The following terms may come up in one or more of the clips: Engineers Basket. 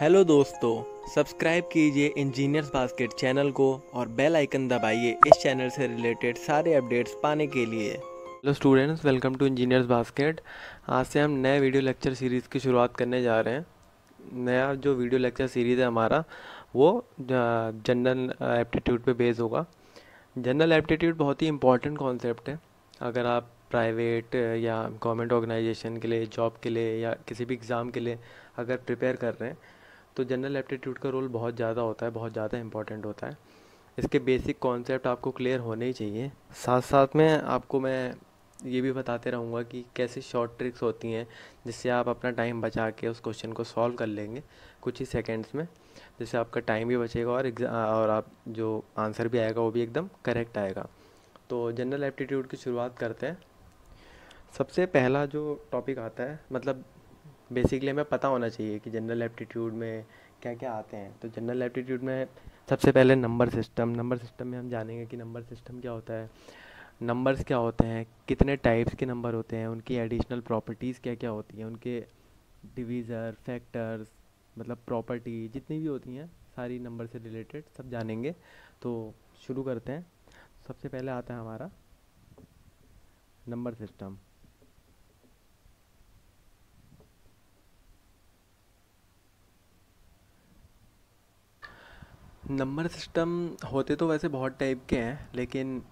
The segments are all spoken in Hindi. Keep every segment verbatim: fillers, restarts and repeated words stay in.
हेलो दोस्तों, सब्सक्राइब कीजिए इंजीनियर्स बास्केट चैनल को और बेल आइकन दबाइए इस चैनल से रिलेटेड सारे अपडेट्स पाने के लिए। Hello students, welcome to engineers basket. आज से हम नए वीडियो लेक्चर सीरीज़ की शुरुआत करने जा रहे हैं। नया जो वीडियो लेक्चर सीरीज़ है हमारा वो जनरल एप्टीट्यूड पे बेस होगा। जनरल एप्टीट्यूड बहुत ही इंपॉर्टेंट कॉन्सेप्ट है। अगर आप प्राइवेट या गवर्नमेंट ऑर्गेनाइजेशन के लिए, जॉब के लिए या किसी भी एग्ज़ाम के लिए अगर प्रिपेयर कर रहे हैं तो जनरल एप्टीट्यूड का रोल बहुत ज़्यादा होता है, बहुत ज़्यादा इंपॉर्टेंट होता है। इसके बेसिक कॉन्सेप्ट आपको क्लियर होने ही चाहिए। साथ साथ में आपको मैं ये भी बताते रहूँगा कि कैसे शॉर्ट ट्रिक्स होती हैं जिससे आप अपना टाइम बचा के उस क्वेश्चन को सॉल्व कर लेंगे कुछ ही सेकेंड्स में, जिससे आपका टाइम भी बचेगा और और आप जो आंसर भी आएगा वो भी एकदम करेक्ट आएगा। तो जनरल एप्टीट्यूड की शुरुआत करते हैं। सबसे पहला जो टॉपिक आता है, मतलब बेसिकली हमें पता होना चाहिए कि जनरल एप्टीट्यूड में क्या क्या आते हैं। तो जनरल एप्टीट्यूड में सबसे पहले नंबर सिस्टम। नंबर सिस्टम में हम जानेंगे कि नंबर सिस्टम क्या होता है, नंबर्स क्या होते हैं, कितने टाइप्स के नंबर होते हैं, उनकी एडिशनल प्रॉपर्टीज़ क्या क्या होती हैं, उनके डिवीज़र, फैक्टर्स, मतलब प्रॉपर्टी जितनी भी होती हैं सारी नंबर से रिलेटेड सब जानेंगे। तो शुरू करते हैं। सबसे पहले आता है हमारा नंबर सिस्टम। नंबर सिस्टम होते तो वैसे बहुत टाइप के हैं, लेकिन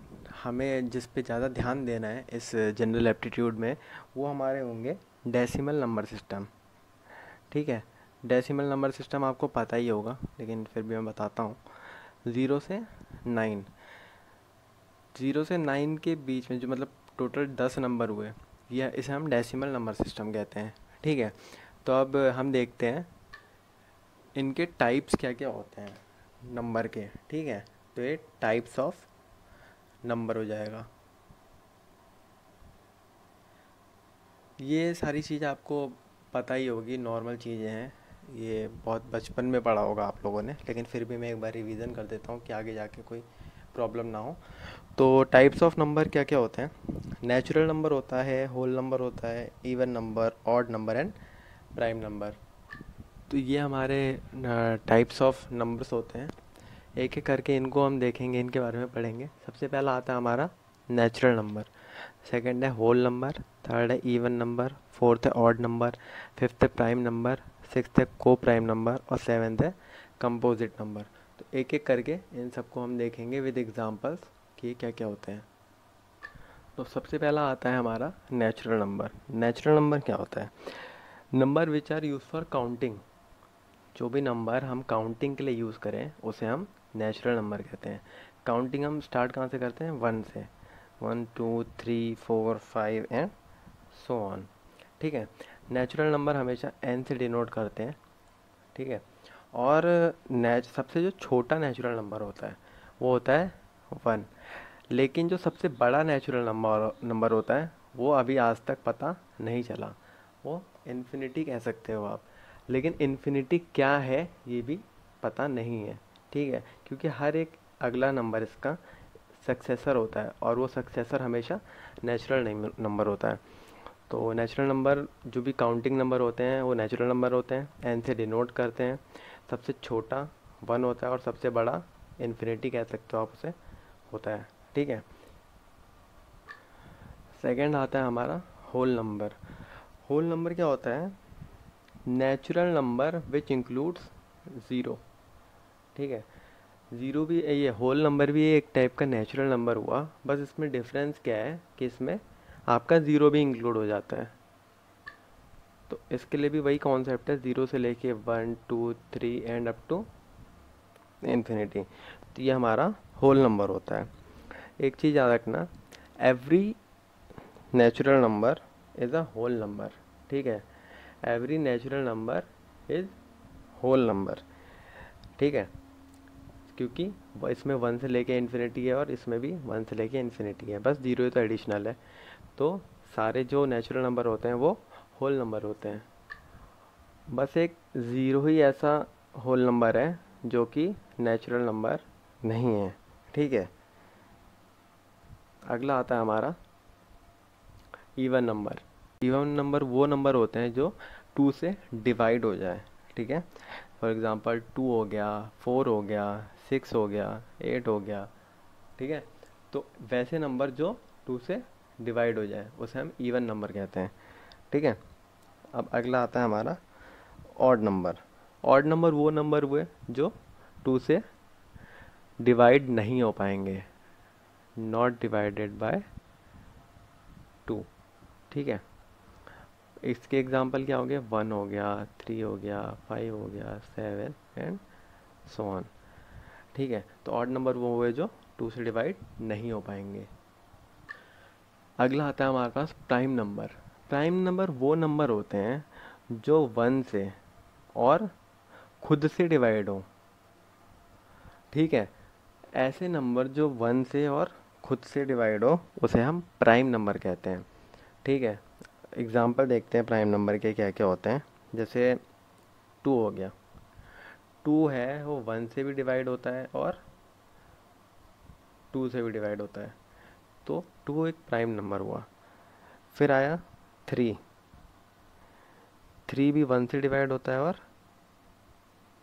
हमें जिस पे ज़्यादा ध्यान देना है इस जनरल एप्टीट्यूड में वो हमारे होंगे डेसिमल नंबर सिस्टम। ठीक है, डेसिमल नंबर सिस्टम आपको पता ही होगा, लेकिन फिर भी मैं बताता हूँ। ज़ीरो से नाइन, ज़ीरो से नाइन के बीच में जो मतलब टोटल दस नंबर हुए, यह इसे हम डेसिमल नंबर सिस्टम कहते हैं। ठीक है, तो अब हम देखते हैं इनके टाइप्स क्या क्या होते हैं नंबर के। ठीक है, तो ये टाइप्स ऑफ नंबर हो जाएगा। ये सारी चीज़ आपको पता ही होगी, नॉर्मल चीज़ें हैं, ये बहुत बचपन में पढ़ा होगा आप लोगों ने, लेकिन फिर भी मैं एक बार रिवीजन कर देता हूँ कि आगे जाके कोई प्रॉब्लम ना हो। तो टाइप्स ऑफ नंबर क्या क्या होते हैं? नेचुरल नंबर होता है, होल नंबर होता है, even number, odd number and prime number. तो ये हमारे टाइप्स ऑफ नंबर्स होते हैं। एक एक करके इनको हम देखेंगे, इनके बारे में पढ़ेंगे। सबसे पहला आता है हमारा नेचुरल नंबर, सेकंड है होल नंबर, थर्ड है इवन नंबर, फोर्थ है ऑड नंबर, फिफ्थ है प्राइम नंबर, सिक्स्थ है को प्राइम नंबर और सेवन्थ है कंपोजिट नंबर। तो एक एक करके इन सबको हम देखेंगे विद एग्जांपल्स कि क्या क्या होते हैं। तो सबसे पहला आता है हमारा नेचुरल नंबर। नेचुरल नंबर क्या होता है? Number which are use for counting. जो भी नंबर हम काउंटिंग के लिए यूज़ करें उसे हम नेचुरल नंबर कहते हैं। काउंटिंग हम स्टार्ट कहाँ से करते हैं? वन से, one two three four five and so on. ठीक है, नेचुरल नंबर हमेशा एन से डिनोट करते हैं। ठीक है, और नेच सबसे जो छोटा नेचुरल नंबर होता है वो होता है वन, लेकिन जो सबसे बड़ा नेचुरल नंबर नंबर होता है वो अभी आज तक पता नहीं चला, वो इन्फिनिटी कह सकते हो आप, लेकिन इन्फिनिटी क्या है ये भी पता नहीं है। ठीक है, क्योंकि हर एक अगला नंबर इसका सक्सेसर होता है और वो सक्सेसर हमेशा नेचुरल नंबर होता है। तो नेचुरल नंबर जो भी काउंटिंग नंबर होते हैं वो नेचुरल नंबर होते हैं, एन से डिनोट करते हैं। सबसे छोटा वन होता है और सबसे बड़ा इन्फिनिटी कह सकते हो आप उसे, होता है। ठीक है, सेकेंड आता है हमारा होल नंबर। होल नंबर क्या होता है? Natural number which includes zero. ठीक है, ज़ीरो भी, ये होल नंबर भी एक टाइप का नेचुरल नंबर हुआ, बस इसमें डिफरेंस क्या है कि इसमें आपका ज़ीरो भी इंक्लूड हो जाता है। तो इसके लिए भी वही कॉन्सेप्ट है, ज़ीरो से लेके one two three and up to infinity. तो ये हमारा होल नंबर होता है। एक चीज़ याद रखना, every natural number is a whole number. ठीक है, every natural number is whole number. ठीक है, क्योंकि इसमें वन से लेके इन्फिनिटी है और इसमें भी वन से लेके इन्फिनिटी है, बस जीरो तो एडिशनल है। तो सारे जो नेचुरल नंबर होते हैं वो होल नंबर होते हैं, बस एक ज़ीरो ही ऐसा होल नंबर है जो कि नेचुरल नंबर नहीं है। ठीक है, अगला आता है हमारा इवन नंबर। इवन नंबर वो नंबर होते हैं जो टू से डिवाइड हो जाए। ठीक है, फॉर एग्ज़ाम्पल टू हो गया, फोर हो गया, सिक्स हो गया, एट हो गया, ठीक है। तो वैसे नंबर जो टू से डिवाइड हो जाए उसे हम इवन नंबर कहते हैं, ठीक है। अब अगला आता है हमारा ऑड नंबर। ऑड नंबर वो नंबर हुए जो टू से डिवाइड नहीं हो पाएंगे, नॉट डिवाइडेड बाय टू, ठीक है। इसके एग्जांपल क्या हो गया, वन हो गया, थ्री हो गया, फाइव हो गया, सेवन एंड सो ऑन, ठीक है। तो ऑड नंबर वो हुए जो टू से डिवाइड नहीं हो पाएंगे। अगला आता है हमारे पास प्राइम नंबर। प्राइम नंबर वो नंबर होते हैं जो वन से और खुद से डिवाइड हो, ठीक है। ऐसे नंबर जो वन से और खुद से डिवाइड हो उसे हम प्राइम नंबर कहते हैं, ठीक है। एग्जाम्पल देखते हैं प्राइम नंबर के क्या क्या होते हैं। जैसे टू हो गया, टू है वो वन से भी डिवाइड होता है और टू से भी डिवाइड होता है, तो टू एक प्राइम नंबर हुआ। फिर आया थ्री, थ्री भी वन से डिवाइड होता है और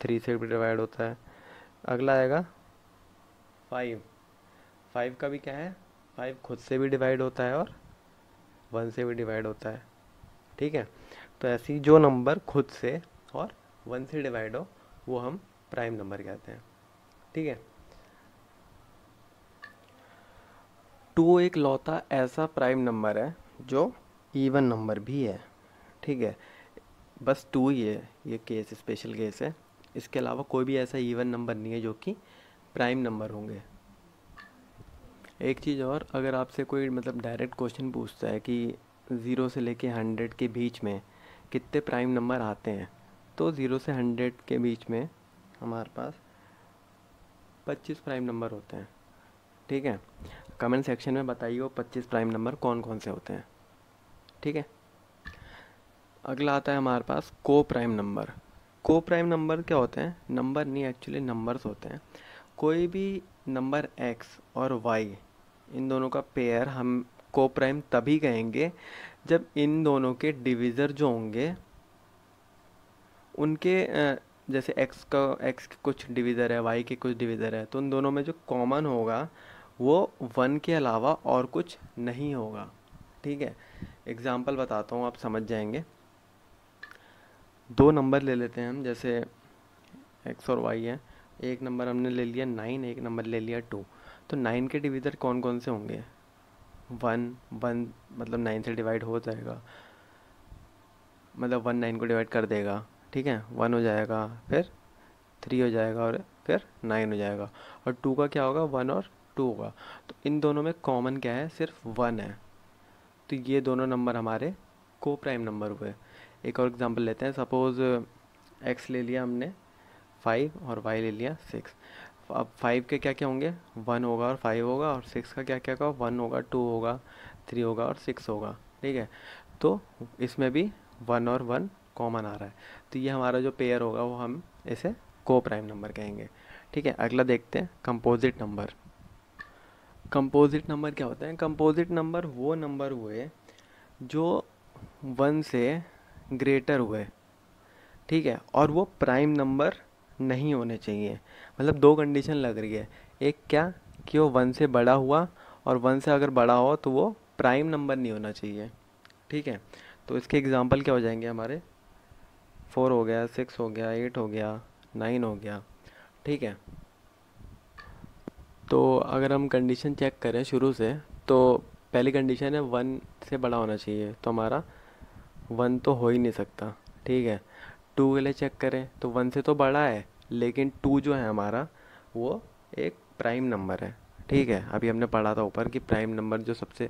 थ्री से भी डिवाइड होता है। अगला आएगा फाइव, फाइव का भी क्या है, फाइव खुद से भी डिवाइड होता है और वन से भी डिवाइड होता है, ठीक है। तो ऐसी जो नंबर खुद से और वन से डिवाइड हो वो हम प्राइम नंबर कहते हैं, ठीक है। टू एक लौता ऐसा प्राइम नंबर है जो इवन नंबर भी है, ठीक है। बस टू ही है, ये केस स्पेशल केस है, इसके अलावा कोई भी ऐसा इवन नंबर नहीं है जो कि प्राइम नंबर होंगे। एक चीज़ और, अगर आपसे कोई मतलब डायरेक्ट क्वेश्चन पूछता है कि ज़ीरो से लेके हंड्रेड के बीच में कितने प्राइम नंबर आते हैं, तो ज़ीरो से हंड्रेड के बीच में हमारे पास पच्चीस प्राइम नंबर होते हैं, ठीक है। कमेंट सेक्शन में बताइए वो पच्चीस प्राइम नंबर कौन कौन से होते हैं, ठीक है। अगला आता है हमारे पास coprime number. Coprime number क्या होते हैं, नंबर नहीं एक्चुअली नंबर्स होते हैं। कोई भी नंबर एक्स और वाई इन दोनों का पेयर हम को प्राइम तभी कहेंगे जब इन दोनों के डिविज़र जो होंगे उनके, जैसे एक्स का एक्स के कुछ डिविज़र है, वाई के कुछ डिविज़र है, तो उन दोनों में जो कॉमन होगा वो वन के अलावा और कुछ नहीं होगा, ठीक है। एग्ज़ाम्पल बताता हूँ आप समझ जाएंगे। दो नंबर ले लेते हैं हम, जैसे एक्स और वाई है, एक नंबर हमने ले लिया नाइन, एक नंबर ले लिया टू, तो नाइन के डिविज़र कौन कौन से होंगे, वन, वन मतलब नाइन से डिवाइड हो जाएगा, मतलब वन नाइन को डिवाइड कर देगा, ठीक है, वन हो जाएगा, फिर थ्री हो जाएगा और फिर नाइन हो जाएगा। और टू का क्या होगा, वन और टू होगा, तो इन दोनों में कॉमन क्या है, सिर्फ वन है, तो ये दोनों नंबर हमारे को प्राइम नंबर हुए। एक और एग्जांपल लेते हैं, सपोज़ एक्स ले लिया हमने फाइव और वाई ले लिया सिक्स। अब फाइव के क्या क्या होंगे, वन होगा और फाइव होगा, और सिक्स का क्या क्या होगा, वन होगा, टू होगा, थ्री होगा और सिक्स होगा, ठीक है। तो इसमें भी वन और वन कॉमन आ रहा है, तो ये हमारा जो पेयर होगा वो हम इसे को प्राइम नंबर कहेंगे, ठीक है। अगला देखते हैं कंपोजिट नंबर। कंपोजिट नंबर क्या होते हैं, कंपोजिट नंबर वो नंबर हुए जो वन से ग्रेटर हुए, ठीक है, और वो प्राइम नंबर नहीं होने चाहिए। मतलब दो कंडीशन लग रही है, एक क्या कि वो वन से बड़ा हुआ, और वन से अगर बड़ा हो तो वो प्राइम नंबर नहीं होना चाहिए, ठीक है। तो इसके एग्जांपल क्या हो जाएंगे हमारे, फोर हो गया, सिक्स हो गया, एट हो गया, नाइन हो गया, ठीक है। तो अगर हम कंडीशन चेक करें शुरू से, तो पहली कंडीशन है वन से बड़ा होना चाहिए, तो हमारा वन तो हो ही नहीं सकता, ठीक है। टू के लिए चेक करें तो वन से तो बड़ा है, लेकिन टू जो है हमारा वो एक प्राइम नंबर है, ठीक है। अभी हमने पढ़ा था ऊपर कि प्राइम नंबर जो सबसे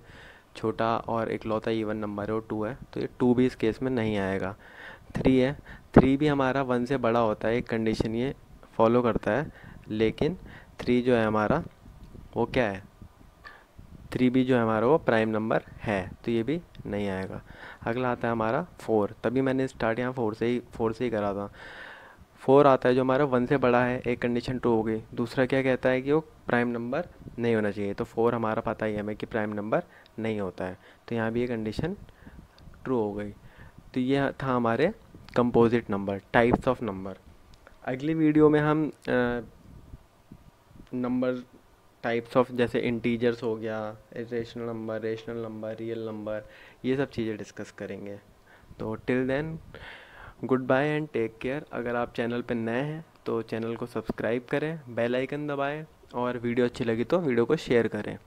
छोटा और इकलौता इवन नंबर है वो टू है, तो ये टू भी इस केस में नहीं आएगा। थ्री है, थ्री भी हमारा वन से बड़ा होता है, एक कंडीशन ये फॉलो करता है, लेकिन थ्री जो है हमारा वो क्या है, थ्री भी जो है हमारा वो प्राइम नंबर है, तो ये भी नहीं आएगा। अगला आता है हमारा फोर, तभी मैंने स्टार्ट यहाँ फोर से ही फोर से ही करा था। फोर आता है जो हमारा वन से बड़ा है, एक कंडीशन टू हो गई, दूसरा क्या कहता है कि वो प्राइम नंबर नहीं होना चाहिए, तो फोर हमारा पता ही हमें कि प्राइम नंबर नहीं होता है, तो यहाँ भी ये कंडीशन ट्रू हो गई। तो ये था हमारे composite number, types of number. अगली वीडियो में हम नंबर टाइप्स ऑफ जैसे इंटीजर्स हो गया, irrational number, rational number, real number, ये सब चीज़ें डिस्कस करेंगे। तो till then goodbye and take care. अगर आप चैनल पर नए हैं तो चैनल को सब्सक्राइब करें, बेल आइकन दबाएं और वीडियो अच्छी लगी तो वीडियो को शेयर करें।